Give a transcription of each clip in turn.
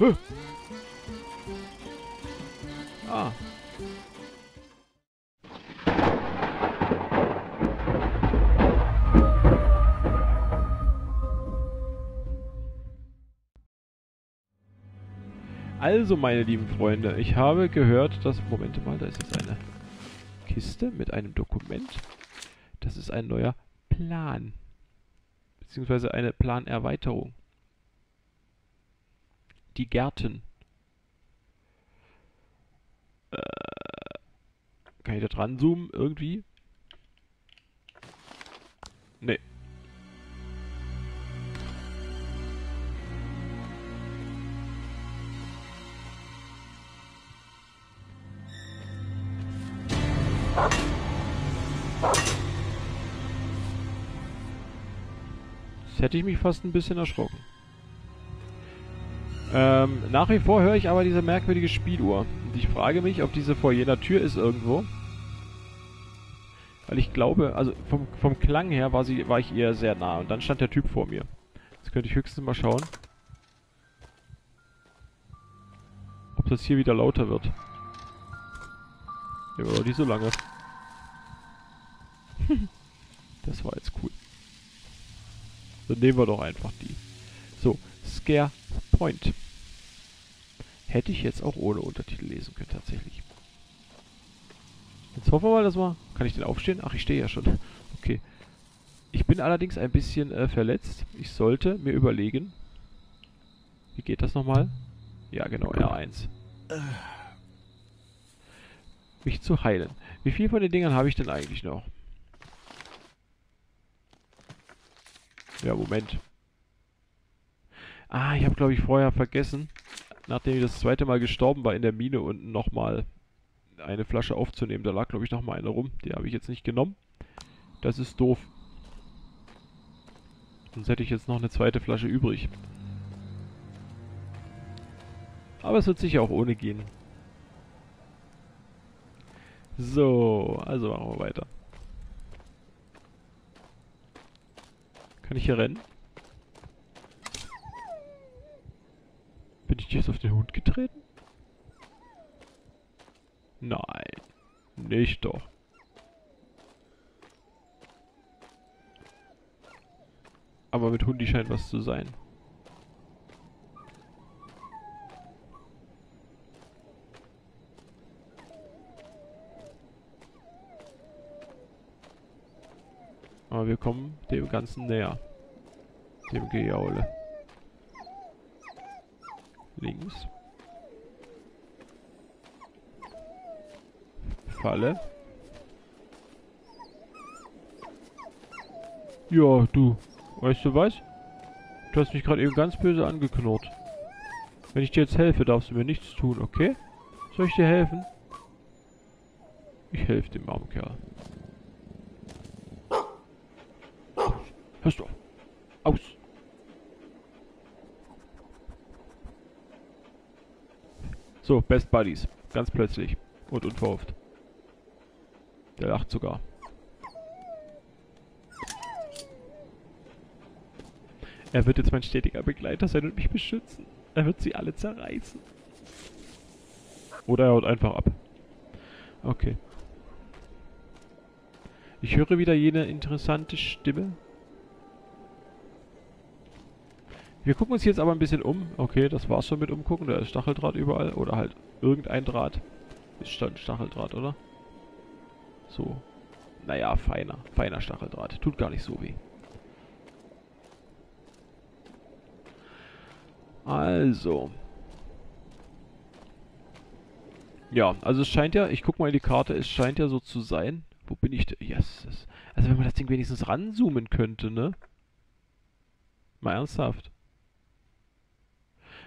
Huh. Ah. Also, meine lieben Freunde, ich habe gehört, dass... Moment mal, da ist jetzt eine Kiste mit einem Dokument. Das ist ein neuer Plan. Beziehungsweise eine Planerweiterung. Die Gärten. Kann ich da dran zoomen? Irgendwie? Nee. Jetzt hätte ich mich fast ein bisschen erschrocken. Nach wie vor höre ich aber diese merkwürdige Spieluhr. Und ich frage mich, ob diese vor jeder Tür ist irgendwo. Weil ich glaube, also vom Klang her war ich ihr sehr nah. Und dann stand der Typ vor mir. Jetzt könnte ich höchstens mal schauen, ob das hier wieder lauter wird. Ja, nicht so lange. Das war jetzt cool. Dann nehmen wir doch einfach die. So, Sker Point. Hätte ich jetzt auch ohne Untertitel lesen können, tatsächlich. Jetzt hoffen wir mal, dass wir... Kann ich denn aufstehen? Ach, ich stehe ja schon. Okay. Ich bin allerdings ein bisschen verletzt. Ich sollte mir überlegen... Wie geht das nochmal? Ja, genau, R1. Mich zu heilen. Wie viel von den Dingern habe ich denn eigentlich noch? Ja, Moment. Ah, ich habe, glaube ich, vorher vergessen, nachdem ich das zweite Mal gestorben war in der Mine unten, nochmal eine Flasche aufzunehmen. Da lag, glaube ich, nochmal eine rum. Die habe ich jetzt nicht genommen. Das ist doof. Sonst hätte ich jetzt noch eine zweite Flasche übrig. Aber es wird sicher auch ohne gehen. So, also machen wir weiter. Kann ich hier rennen? Bin ich jetzt auf den Hund getreten? Nein, nicht doch. Aber mit Hundi scheint was zu sein. Aber wir kommen dem Ganzen näher. Dem Gejaule. Links. Falle. Ja, du. Weißt du was? Du hast mich gerade eben ganz böse angeknurrt. Wenn ich dir jetzt helfe, darfst du mir nichts tun, okay? Soll ich dir helfen? Ich helfe dem armen Kerl. Hörst du auf. Aus. So, Best Buddies. Ganz plötzlich. Und unverhofft. Der lacht sogar. Er wird jetzt mein stetiger Begleiter sein und mich beschützen. Er wird sie alle zerreißen. Oder er haut einfach ab. Okay. Ich höre wieder jene interessante Stimme. Wir gucken uns jetzt aber ein bisschen um. Okay, das war's schon mit umgucken. Da ist Stacheldraht überall. Oder halt irgendein Draht. Ist schon Stacheldraht, oder? So. Naja, feiner. Feiner Stacheldraht. Tut gar nicht so weh. Also. Ja, also es scheint ja... Ich guck mal in die Karte. Es scheint ja so zu sein. Wo bin ich denn? Yes. Also wenn man das Ding wenigstens ranzoomen könnte, ne? Mal ernsthaft.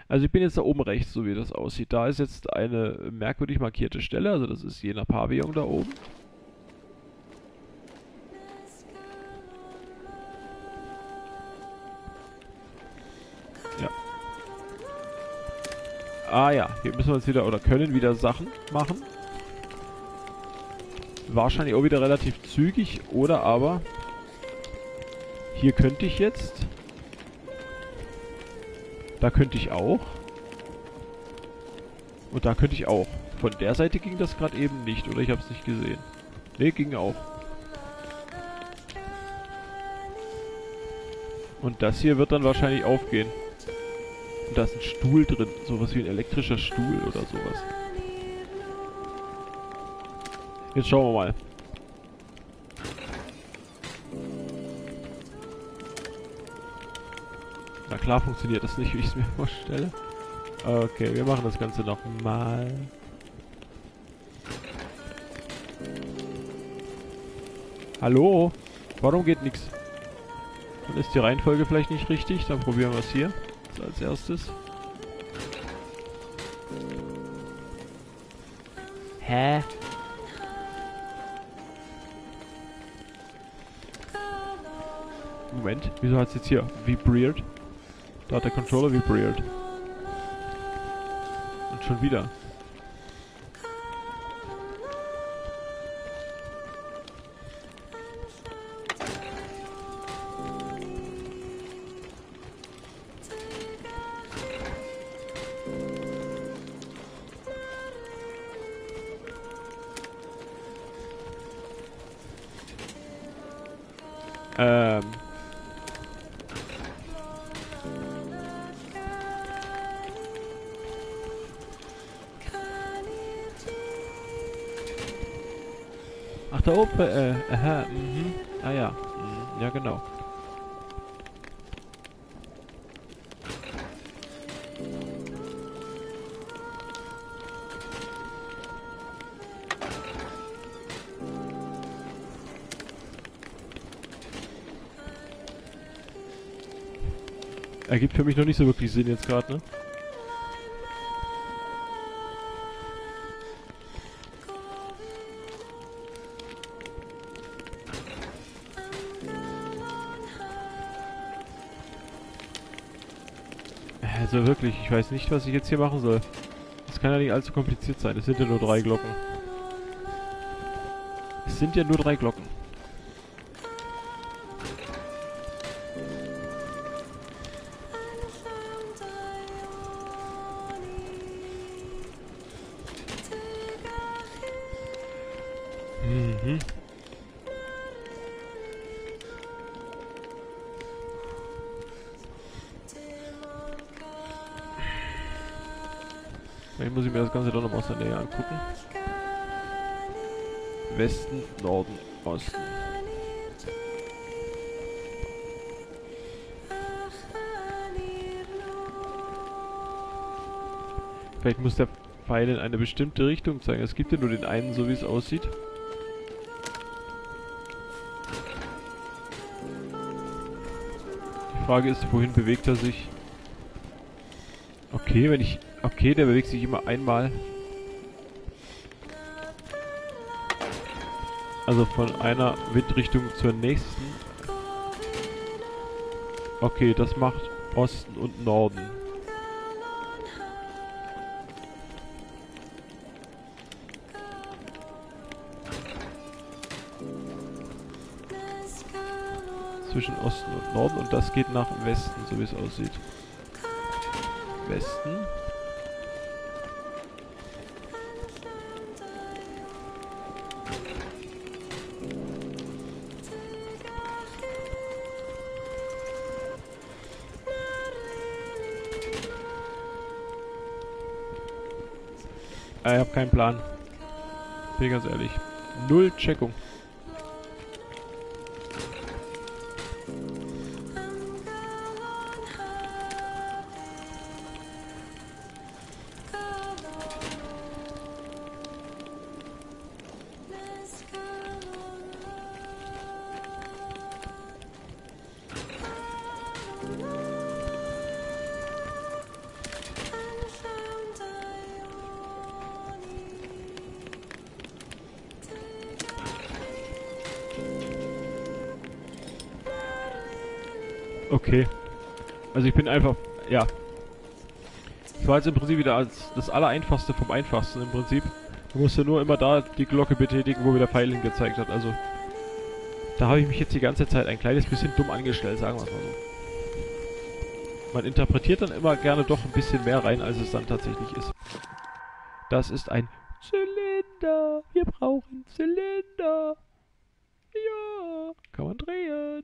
Also ich bin jetzt da oben rechts, so wie das aussieht. Da ist jetzt eine merkwürdig markierte Stelle. Also das ist jener Pavillon da oben. Ja. Ah ja, hier müssen wir jetzt wieder, oder können wieder Sachen machen. Wahrscheinlich auch wieder relativ zügig. Oder aber... Hier könnte ich jetzt... Da könnte ich auch. Und da könnte ich auch. Von der Seite ging das gerade eben nicht, oder ich habe es nicht gesehen. Ne, ging auch. Und das hier wird dann wahrscheinlich aufgehen. Und da ist ein Stuhl drin. Sowas wie ein elektrischer Stuhl oder sowas. Jetzt schauen wir mal. Na klar funktioniert das nicht, wie ich es mir vorstelle. Okay, wir machen das Ganze nochmal. Hallo? Warum geht nichts? Dann ist die Reihenfolge vielleicht nicht richtig. Dann probieren wir es hier. Das als erstes. Hä? Moment, wieso hat es jetzt hier vibriert? Da hat der Controller vibriert. Und schon wieder. Ach, da oben, aha, mhm. Ah ja, ja genau. Ergibt für mich noch nicht so wirklich Sinn jetzt gerade, ne? Also wirklich, ich weiß nicht, was ich jetzt hier machen soll. Das kann ja nicht allzu kompliziert sein. Es sind ja nur 3 Glocken. Es sind ja nur 3 Glocken. Mhm. Vielleicht muss ich mir das Ganze doch noch aus der Nähe angucken. Westen, Norden, Osten. Vielleicht muss der Pfeil in eine bestimmte Richtung zeigen. Es gibt ja nur den einen, so wie es aussieht. Die Frage ist, wohin bewegt er sich? Okay, wenn ich... Okay, der bewegt sich immer einmal. Also von einer Windrichtung zur nächsten. Okay, das macht Osten und Norden. Zwischen Osten und Norden und das geht nach Westen, so wie es aussieht. Westen. Ich habe keinen Plan. Bin ganz ehrlich. 0 Checkung. Okay. Also ich bin einfach... Ja. Das war jetzt im Prinzip wieder das Allereinfachste vom Einfachsten im Prinzip. Du musst ja nur immer da die Glocke betätigen, wo mir der Pfeil hingezeigt hat. Also... Da habe ich mich jetzt die ganze Zeit ein kleines bisschen dumm angestellt, sagen wir es mal so. Man interpretiert dann immer gerne doch ein bisschen mehr rein, als es dann tatsächlich ist. Das ist ein Zylinder. Wir brauchen Zylinder. Ja, kann man drehen.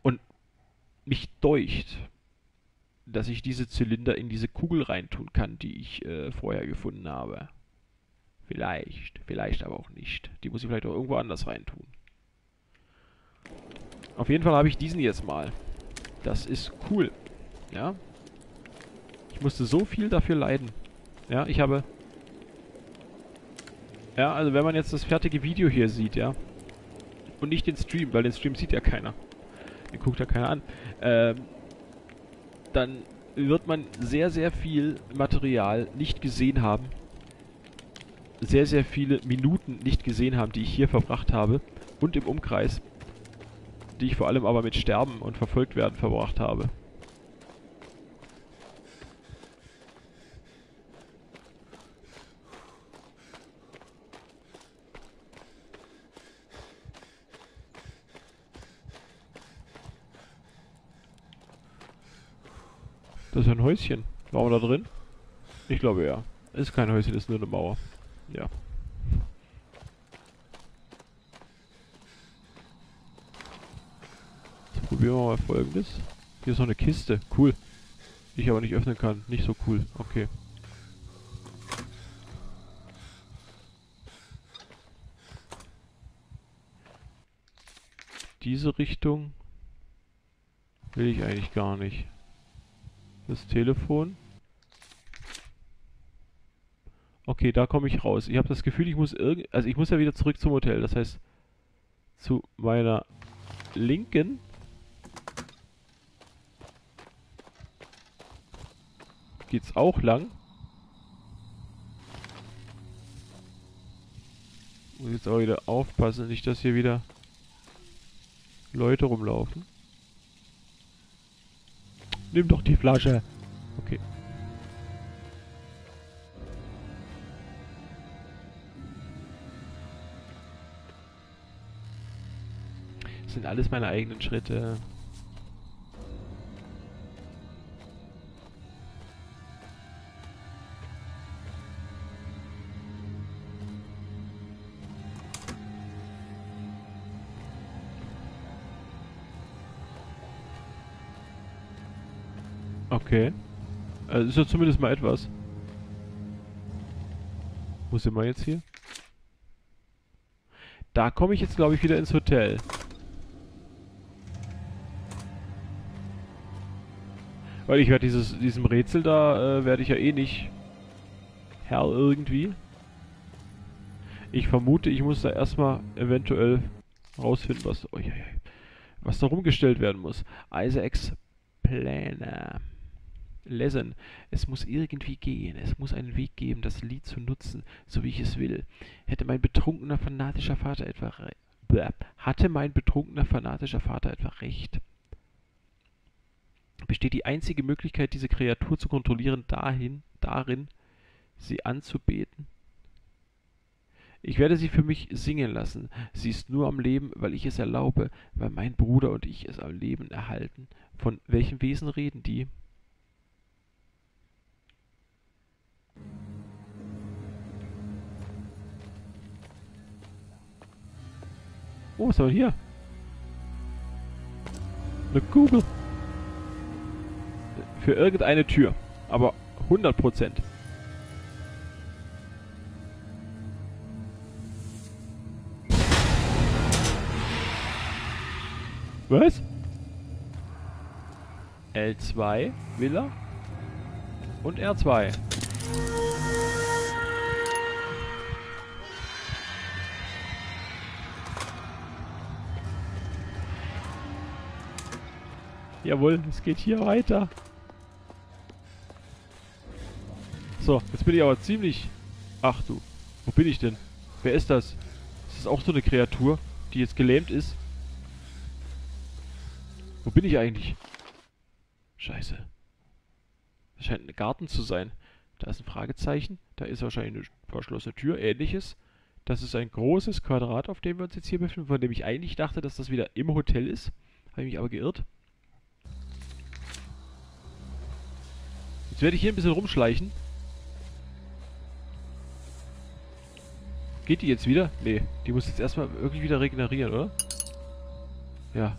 Und mich deucht, dass ich diese Zylinder in diese Kugel reintun kann, die ich vorher gefunden habe. Vielleicht, vielleicht aber auch nicht. Die muss ich vielleicht auch irgendwo anders reintun. Auf jeden Fall habe ich diesen jetzt mal. Das ist cool. Ja. Ich musste so viel dafür leiden. Ja, ich habe... Ja, also wenn man jetzt das fertige Video hier sieht, ja. Und nicht den Stream, weil den Stream sieht ja keiner. Den guckt ja keiner an. Dann wird man sehr, sehr viel Material nicht gesehen haben. Sehr, sehr viele Minuten nicht gesehen haben, die ich hier verbracht habe. Und im Umkreis. Die ich vor allem aber mit Sterben und verfolgt werden verbracht habe. Das ist ein Häuschen. Waren wir da drin? Ich glaube ja. Ist kein Häuschen, ist nur eine Mauer. Ja. Jetzt probieren wir mal Folgendes. Hier ist noch eine Kiste. Cool. Die ich aber nicht öffnen kann. Nicht so cool. Okay. Diese Richtung will ich eigentlich gar nicht. Das Telefon. Okay, da komme ich raus. Ich habe das Gefühl, ich muss irgend... Also ich muss ja wieder zurück zum Hotel. Das heißt, zu meiner Linken. Geht's auch lang. Muss jetzt auch wieder aufpassen, nicht, dass hier wieder Leute rumlaufen. Nimm doch die Flasche. Okay. Das sind alles meine eigenen Schritte. Okay. Also ist ja zumindest mal etwas. Wo sind wir jetzt hier? Da komme ich jetzt, glaube ich, wieder ins Hotel. Weil ich werde diesem Rätsel da, werde ich ja eh nicht Herr irgendwie. Ich vermute, ich muss da erstmal eventuell rausfinden, was, oh, was da rumgestellt werden muss. Isaacs Pläne. Lesen. Es muss irgendwie gehen. Es muss einen Weg geben, das Lied zu nutzen, so wie ich es will. Hatte mein betrunkener fanatischer Vater etwa recht? Besteht die einzige Möglichkeit, diese Kreatur zu kontrollieren, darin, sie anzubeten? Ich werde sie für mich singen lassen. Sie ist nur am Leben, weil ich es erlaube, weil mein Bruder und ich es am Leben erhalten. Von welchem Wesen reden die? Oh, was haben wir hier? Eine Kugel. Für irgendeine Tür. Aber 100%. Was? L2, Villa und R2. Jawohl, es geht hier weiter. So, jetzt bin ich aber ziemlich... Ach du, wo bin ich denn? Wer ist das? Ist das auch so eine Kreatur, die jetzt gelähmt ist? Wo bin ich eigentlich? Scheiße. Das scheint ein Garten zu sein. Da ist ein Fragezeichen. Da ist wahrscheinlich eine verschlossene Tür, ähnliches. Das ist ein großes Quadrat, auf dem wir uns jetzt hier befinden, von dem ich eigentlich dachte, dass das wieder im Hotel ist. Habe ich mich aber geirrt. Jetzt werde ich hier ein bisschen rumschleichen. Geht die jetzt wieder? Nee, die muss jetzt erstmal irgendwie wieder regenerieren, oder? Ja.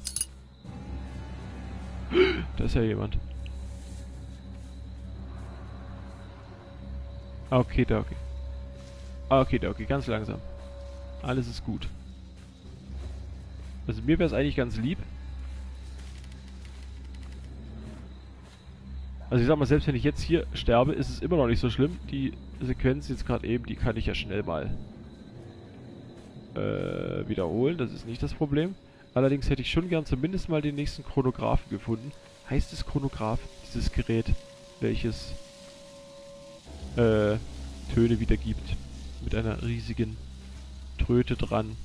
Da ist ja jemand. Okay, da, okay. Okay, da, okay, ganz langsam. Alles ist gut. Also mir wäre es eigentlich ganz lieb. Also ich sag mal, selbst wenn ich jetzt hier sterbe, ist es immer noch nicht so schlimm. Die Sequenz jetzt gerade eben, die kann ich ja schnell mal wiederholen. Das ist nicht das Problem. Allerdings hätte ich schon gern zumindest mal den nächsten Chronographen gefunden. Heißt es Chronograph, dieses Gerät, welches Töne wiedergibt. Mit einer riesigen Tröte dran.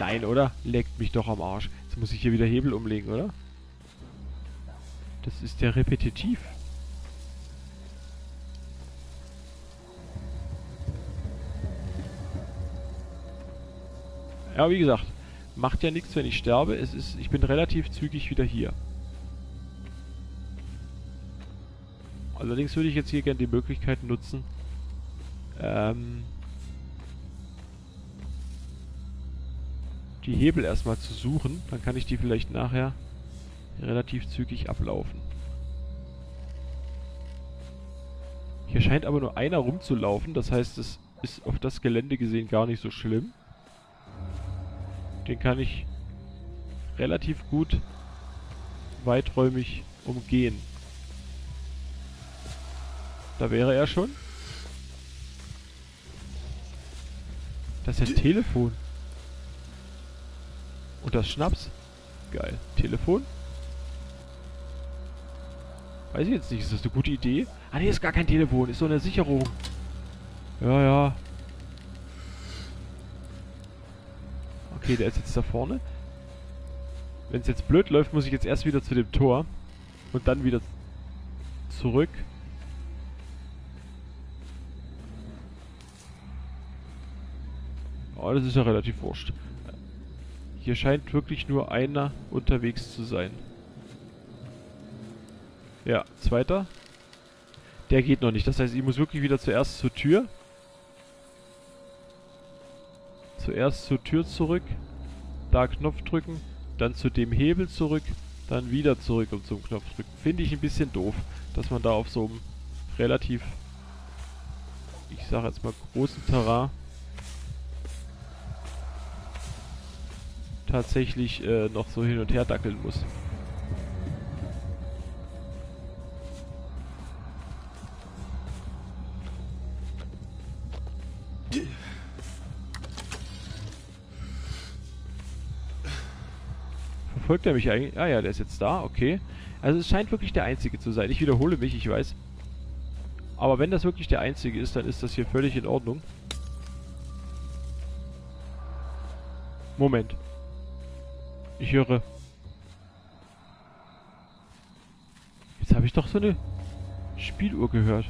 Nein, oder? Leckt mich doch am Arsch. Jetzt muss ich hier wieder Hebel umlegen, oder? Das ist ja repetitiv. Ja, wie gesagt, macht ja nichts, wenn ich sterbe. Es ist, ich bin relativ zügig wieder hier. Allerdings würde ich jetzt hier gerne die Möglichkeit nutzen, die Hebel erstmal zu suchen. Dann kann ich die vielleicht nachher relativ zügig ablaufen. Hier scheint aber nur einer rumzulaufen. Das heißt, es ist auf das Gelände gesehen gar nicht so schlimm. Den kann ich relativ gut weiträumig umgehen. Da wäre er schon. Das ist das Telefon. Und das Schnaps. Geil. Telefon. Weiß ich jetzt nicht. Ist das eine gute Idee? Ah ne, ist gar kein Telefon. Ist so eine Sicherung. Ja, ja. Okay, der ist jetzt da vorne. Wenn es jetzt blöd läuft, muss ich jetzt erst wieder zu dem Tor. Und dann wieder zurück. Oh, das ist ja relativ wurscht. Hier scheint wirklich nur einer unterwegs zu sein. Ja, zweiter. Der geht noch nicht. Das heißt, ich muss wirklich wieder zuerst zur Tür. Zuerst zur Tür zurück, da Knopf drücken, dann zu dem Hebel zurück, dann wieder zurück und zum Knopf drücken. Finde ich ein bisschen doof, dass man da auf so einem relativ, ich sage jetzt mal, großen Terrain tatsächlich noch so hin und her dackeln muss. Folgt er mich eigentlich? Ah ja, der ist jetzt da, okay. Also es scheint wirklich der Einzige zu sein. Ich wiederhole mich, ich weiß. Aber wenn das wirklich der Einzige ist, dann ist das hier völlig in Ordnung. Moment. Ich höre. Jetzt habe ich doch so eine Spieluhr gehört.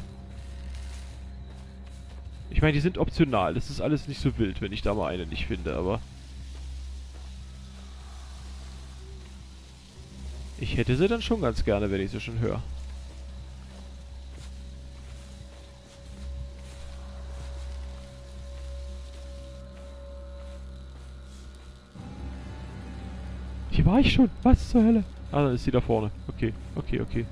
Ich meine, die sind optional. Das ist alles nicht so wild, wenn ich da mal eine nicht finde, aber... Ich hätte sie dann schon ganz gerne, wenn ich sie schon höre. Hier war ich schon. Was zur Hölle? Ah, dann ist sie da vorne. Okay, okay, okay.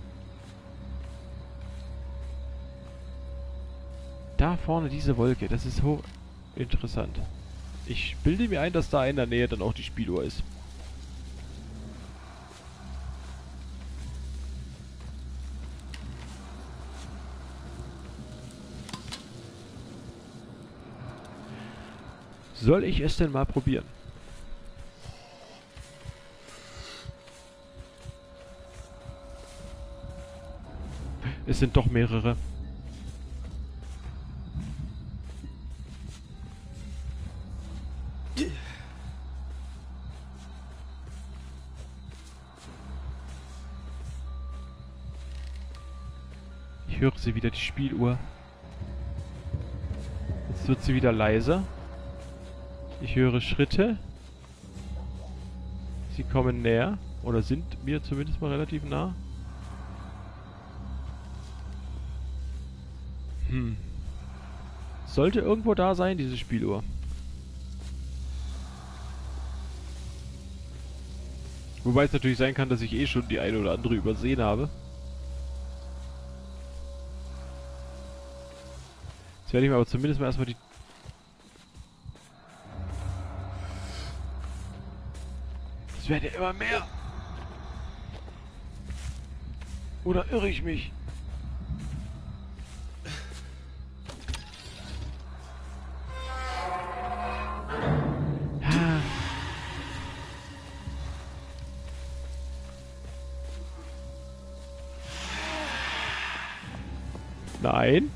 Da vorne diese Wolke. Das ist hochinteressant. Ich bilde mir ein, dass da in der Nähe dann auch die Spieluhr ist. Soll ich es denn mal probieren? Es sind doch mehrere. Ich höre sie wieder, die Spieluhr. Jetzt wird sie wieder leiser. Ich höre Schritte. Sie kommen näher. Oder sind mir zumindest mal relativ nah. Sollte irgendwo da sein, diese Spieluhr. Wobei es natürlich sein kann, dass ich eh schon die eine oder andere übersehen habe. Jetzt werde ich mir aber zumindest mal erstmal die... Es werden ja immer mehr! Oder irre ich mich? Nein.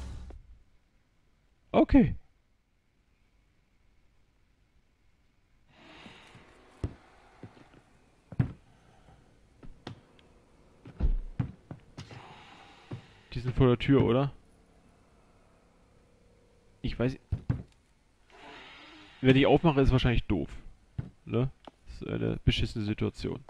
Okay. Die sind vor der Tür, oder? Ich weiß... Wenn ich aufmache, ist wahrscheinlich doof. Ne? Das ist eine beschissene Situation.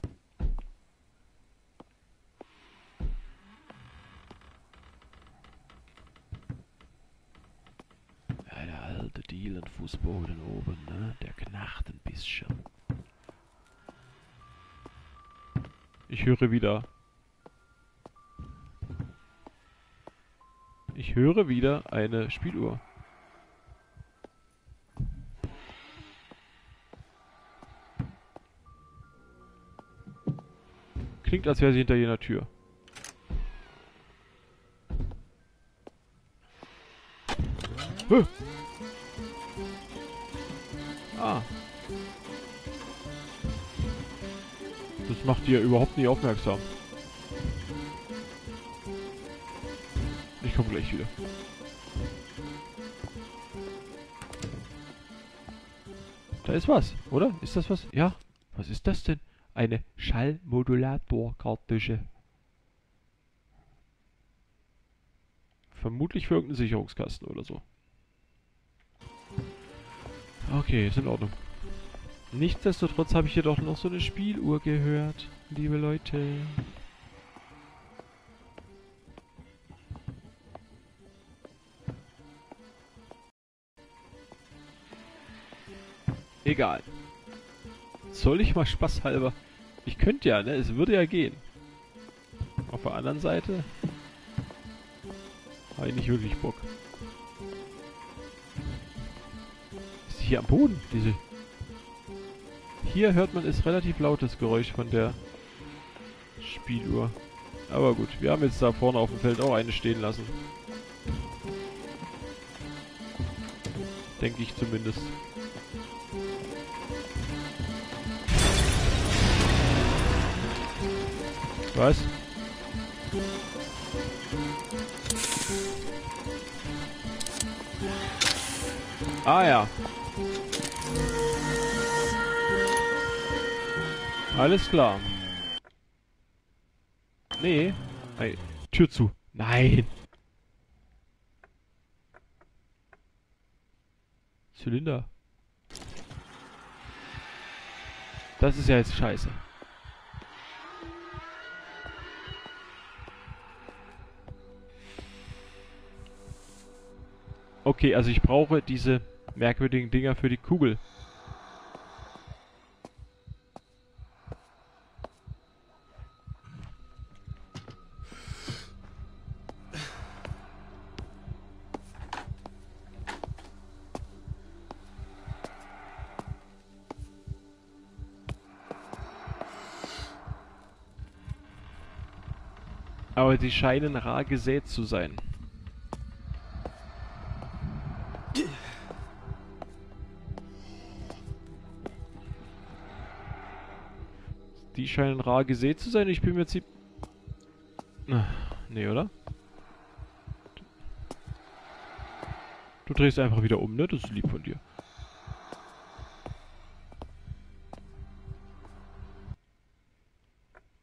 Fußboden oben, ne? Der knarrt ein bisschen. Ich höre wieder. Ich höre wieder eine Spieluhr. Klingt, als wäre sie hinter jener Tür. Höh! Ah. Das macht dir überhaupt nicht aufmerksam. Ich komme gleich wieder. Da ist was, oder? Ist das was? Ja. Was ist das denn? Eine Schallmodulator-Kartusche. Vermutlich für irgendeinen Sicherungskasten oder so. Okay, ist in Ordnung. Nichtsdestotrotz habe ich hier doch noch so eine Spieluhr gehört, liebe Leute. Egal. Soll ich mal spaßhalber... Ich könnte ja, ne? Es würde ja gehen. Auf der anderen Seite... habe ich nicht wirklich Bock. Hier am Boden, diese... Hier hört man es relativ lautes Geräusch von der Spieluhr. Aber gut, wir haben jetzt da vorne auf dem Feld auch eine stehen lassen. Denke ich zumindest. Was? Ah ja. Alles klar. Nee. Nein. Tür zu. Nein. Zylinder. Das ist ja jetzt scheiße. Okay, also ich brauche diese merkwürdigen Dinger für die Kugel. Aber sie scheinen rar gesät zu sein. Die scheinen rar gesät zu sein. Ich bin mir ziemlich... Nee, oder? Du drehst einfach wieder um, ne? Das ist lieb von dir.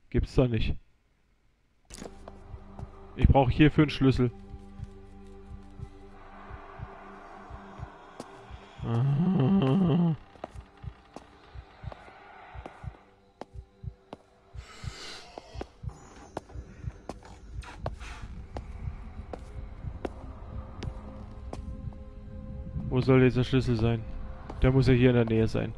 Gibt's da nicht. Ich brauche hierfür einen Schlüssel. Ah. Wo soll dieser Schlüssel sein? Der muss ja hier in der Nähe sein.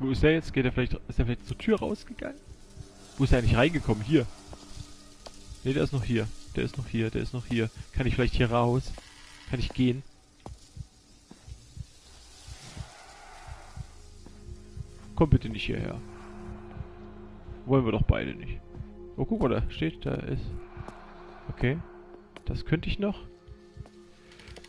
Wo ist er jetzt? Geht er vielleicht, ist er vielleicht zur Tür rausgegangen? Wo ist er eigentlich reingekommen? Hier. Ne, der ist noch hier. Der ist noch hier. Der ist noch hier. Kann ich vielleicht hier raus? Kann ich gehen? Komm bitte nicht hierher. Wollen wir doch beide nicht. Oh, guck mal, da steht, da ist... Okay. Das könnte ich noch.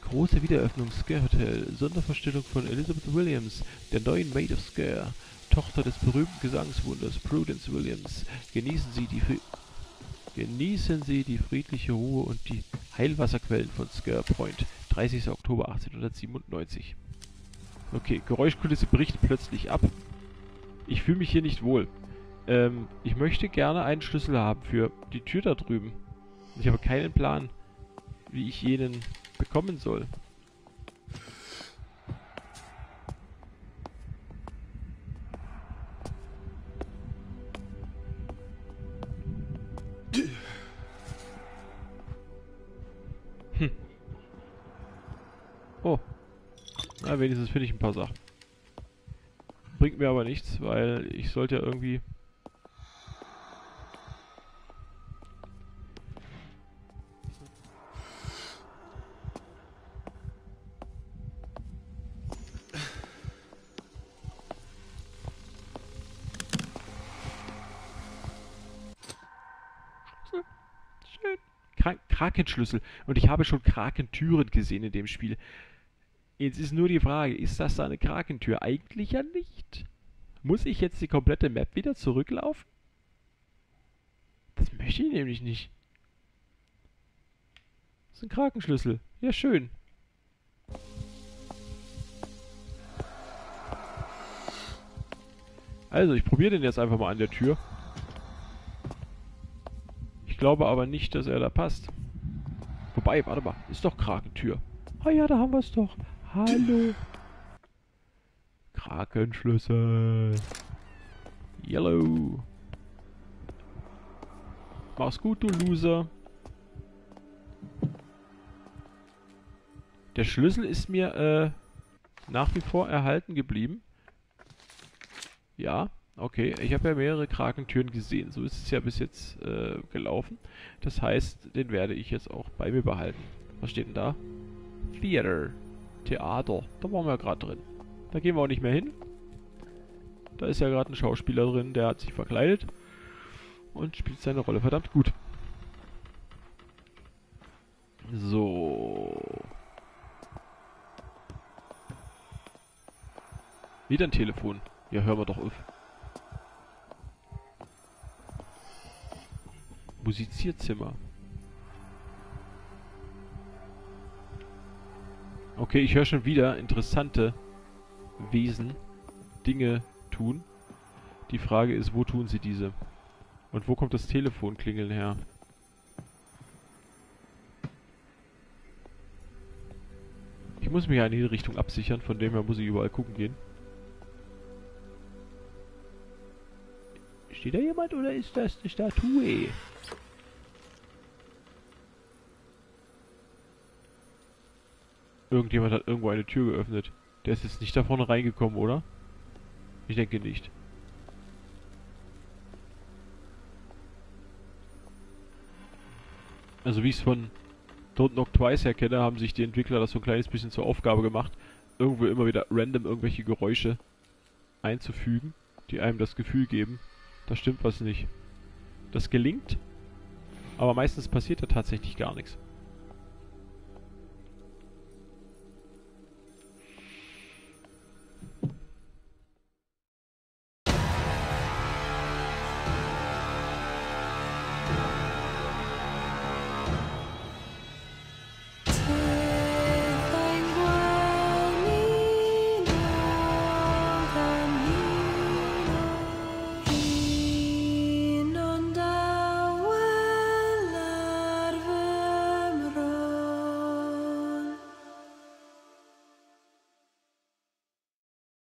Große Wiedereröffnung, Sker Hotel. Sondervorstellung von Elizabeth Williams, der neuen Maid of Sker. Tochter des berühmten Gesangswunders Prudence Williams. Genießen Sie die friedliche Ruhe und die Heilwasserquellen von Sker Point. 30. Oktober 1897. Okay, Geräuschkulisse bricht plötzlich ab. Ich fühle mich hier nicht wohl. Ich möchte gerne einen Schlüssel haben für die Tür da drüben. Ich habe keinen Plan, wie ich jenen bekommen soll. Hm. Oh. Na, wenigstens finde ich ein paar Sachen. Bringt mir aber nichts, weil ich sollte ja irgendwie... Schön. Krakenschlüssel. Und ich habe schon Krakentüren gesehen in dem Spiel. Jetzt ist nur die Frage, ist das da eine Krakentür? Eigentlich ja nicht. Muss ich jetzt die komplette Map wieder zurücklaufen? Das möchte ich nämlich nicht. Das ist ein Krakenschlüssel. Ja, schön. Also, ich probiere den jetzt einfach mal an der Tür. Ich glaube aber nicht, dass er da passt. Wobei, warte mal, ist doch Krakentür. Oh ja, da haben wir es doch. Hallo. Krakenschlüssel. Yellow. Mach's gut, du Loser. Der Schlüssel ist mir nach wie vor erhalten geblieben. Ja, okay. Ich habe ja mehrere Krakentüren gesehen. So ist es ja bis jetzt gelaufen. Das heißt, den werde ich jetzt auch bei mir behalten. Was steht denn da? Theater. Theater. Da waren wir ja gerade drin. Da gehen wir auch nicht mehr hin. Da ist ja gerade ein Schauspieler drin, der hat sich verkleidet und spielt seine Rolle verdammt gut. So. Wieder ein Telefon. Ja, hören wir doch auf. Musizierzimmer. Okay, ich höre schon wieder interessante Wesen Dinge tun. Die Frage ist, wo tun sie diese? Und wo kommt das Telefonklingeln her? Ich muss mich ja in jede Richtung absichern, von dem her muss ich überall gucken gehen. Steht da jemand oder ist das eine Statue? Irgendjemand hat irgendwo eine Tür geöffnet. Der ist jetzt nicht da vorne reingekommen, oder? Ich denke nicht. Also wie ich es von Don't Knock Twice erkenne, haben sich die Entwickler das so ein kleines bisschen zur Aufgabe gemacht, irgendwo immer wieder random irgendwelche Geräusche einzufügen, die einem das Gefühl geben, da stimmt was nicht. Das gelingt, aber meistens passiert da tatsächlich gar nichts.